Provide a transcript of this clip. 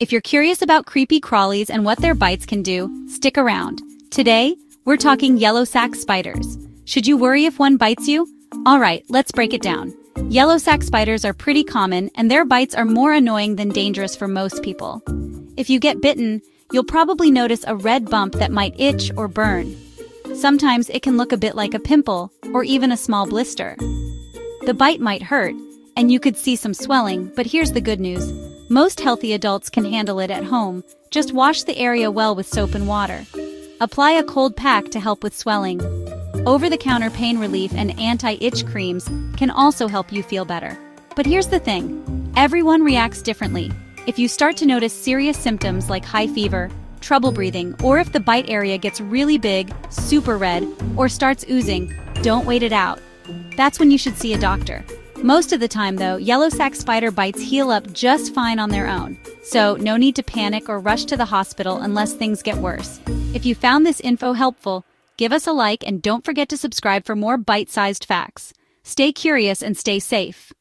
If you're curious about creepy crawlies and what their bites can do, stick around. Today, we're talking yellow sac spiders. Should you worry if one bites you? Alright, let's break it down. Yellow sac spiders are pretty common, and their bites are more annoying than dangerous for most people. If you get bitten, you'll probably notice a red bump that might itch or burn. Sometimes it can look a bit like a pimple, or even a small blister. The bite might hurt, and you could see some swelling, but here's the good news. Most healthy adults can handle it at home. Just wash the area well with soap and water. Apply a cold pack to help with swelling. Over-the-counter pain relief and anti-itch creams can also help you feel better. But here's the thing, everyone reacts differently. If you start to notice serious symptoms like high fever, trouble breathing, or if the bite area gets really big, super red, or starts oozing, don't wait it out. That's when you should see a doctor. Most of the time, though, yellow sac spider bites heal up just fine on their own, so no need to panic or rush to the hospital unless things get worse. If you found this info helpful, give us a like and don't forget to subscribe for more bite-sized facts. Stay curious and stay safe.